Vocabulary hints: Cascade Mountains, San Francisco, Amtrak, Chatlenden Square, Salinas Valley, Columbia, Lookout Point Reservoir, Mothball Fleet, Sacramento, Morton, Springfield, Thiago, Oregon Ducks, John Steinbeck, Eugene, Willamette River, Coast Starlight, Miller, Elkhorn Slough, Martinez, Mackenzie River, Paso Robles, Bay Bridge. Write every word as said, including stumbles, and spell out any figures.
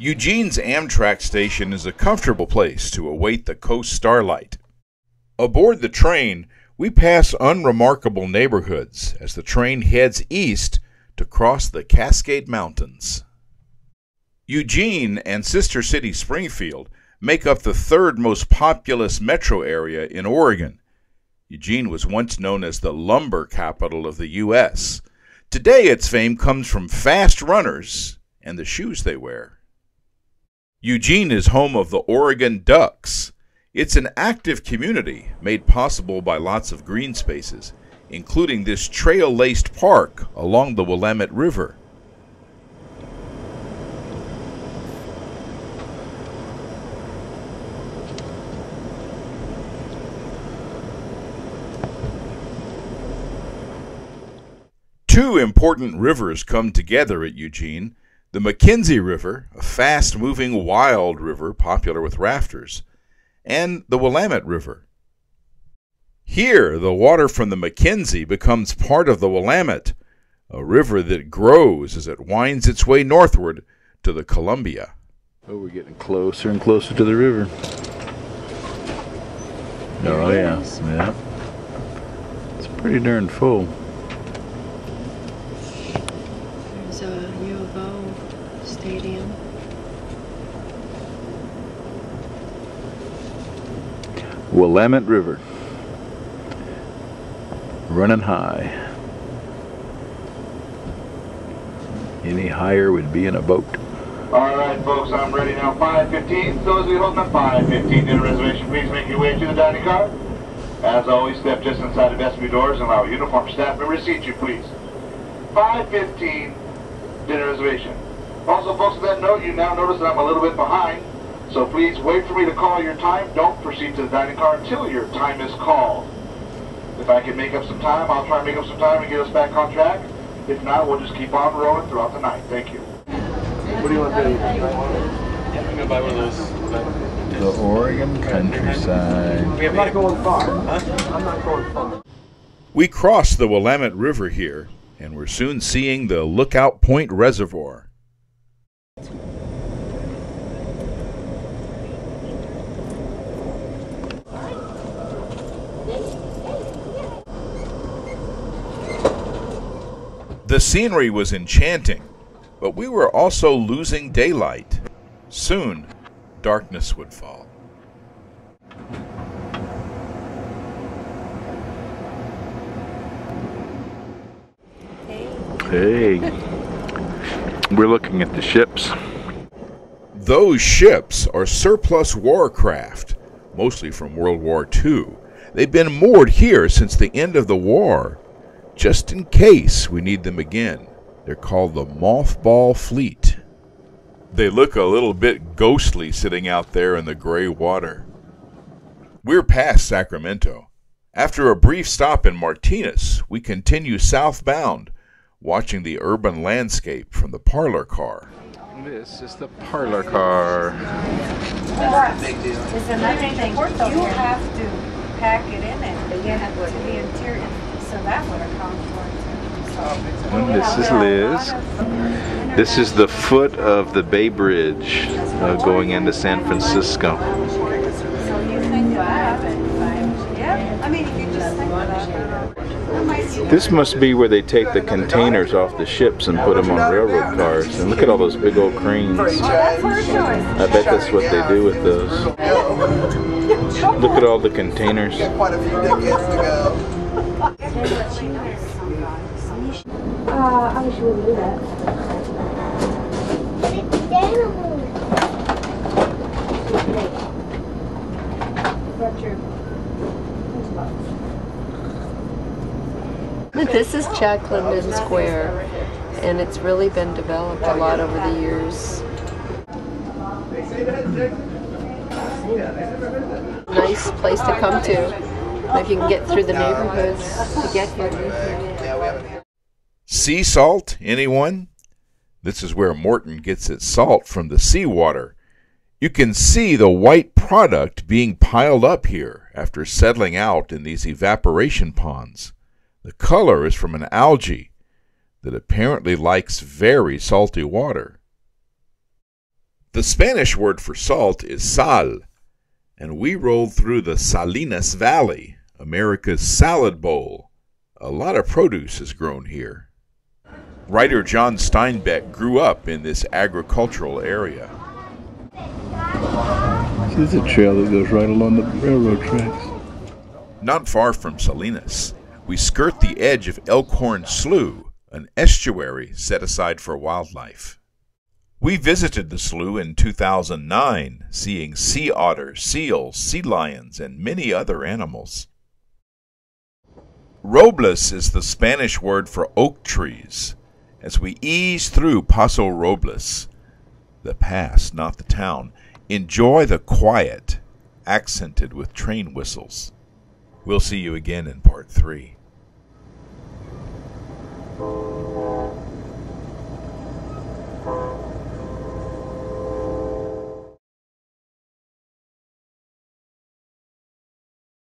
Eugene's Amtrak station is a comfortable place to await the Coast Starlight. Aboard the train, we pass unremarkable neighborhoods as the train heads east to cross the Cascade Mountains. Eugene and sister city Springfield make up the third most populous metro area in Oregon. Eugene was once known as the lumber capital of the U S Today its fame comes from fast runners and the shoes they wear. Eugene is home of the Oregon Ducks. It's an active community made possible by lots of green spaces, including this trail-laced park along the Willamette River. Two important rivers come together at Eugene: the Mackenzie River, a fast-moving wild river popular with rafters, and the Willamette River. Here, the water from the Mackenzie becomes part of the Willamette, a river that grows as it winds its way northward to the Columbia. Oh, we're getting closer and closer to the river. Oh, yeah. yeah. It's pretty darn full. Stadium. Willamette River, running high. Any higher would be in a boat. All right, folks, I'm ready now. five fifteen. Those of you holding up five fifteen to the reservation, please make your way to the dining car. As always, step just inside the vestibule doors and allow uniformed staff members to seat you, please. five fifteen dinner reservation. Also, folks, on that note, you now notice that I'm a little bit behind, so please wait for me to call your time. Don't proceed to the dining car until your time is called. If I can make up some time, I'll try and make up some time and get us back on track. If not, we'll just keep on rolling throughout the night. Thank you. What do you want to do? Yeah, I'm going to buy one of those. The Oregon countryside. I'm not going far. Huh? I'm not going far. We cross the Willamette River here, and we're soon seeing the Lookout Point Reservoir. The scenery was enchanting, but we were also losing daylight. Soon, darkness would fall. Hey. Hey. We're looking at the ships. Those ships are surplus warcraft, mostly from World War Two. They've been moored here since the end of the war, just in case we need them again. They're called the Mothball Fleet. They look a little bit ghostly sitting out there in the gray water. We're past Sacramento. After a brief stop in Martinez, we continue southbound, watching the urban landscape from the parlor car. This is the parlor car. That's the big deal. It's another thing. You have to pack it in and begin it to the interior, so that would account for it. This is Liz. This is the foot of the Bay Bridge uh, going into San Francisco. So you think that happened? Yeah. I mean, if you just think about it. This must be where they take the containers off the ships and put them on railroad cars. And look at all those big old cranes. I bet that's what they do with those. Look at all the containers. I wish you wouldn't do that. This is Chatlenden Square, and it's really been developed a lot over the years. Nice place to come to, if you can get through the neighborhoods to get here. Sea salt, anyone? This is where Morton gets its salt from the seawater. You can see the white product being piled up here after settling out in these evaporation ponds. The color is from an algae that apparently likes very salty water. The Spanish word for salt is sal, and we rolled through the Salinas Valley, America's salad bowl. A lot of produce is grown here. Writer John Steinbeck grew up in this agricultural area. This is a trail that goes right along the railroad tracks. Not far from Salinas, we skirt the edge of Elkhorn Slough, an estuary set aside for wildlife. We visited the slough in two thousand nine, seeing sea otters, seals, sea lions, and many other animals. Robles is the Spanish word for oak trees. As we ease through Paso Robles, the pass, not the town, enjoy the quiet, accented with train whistles. We'll see you again in part three.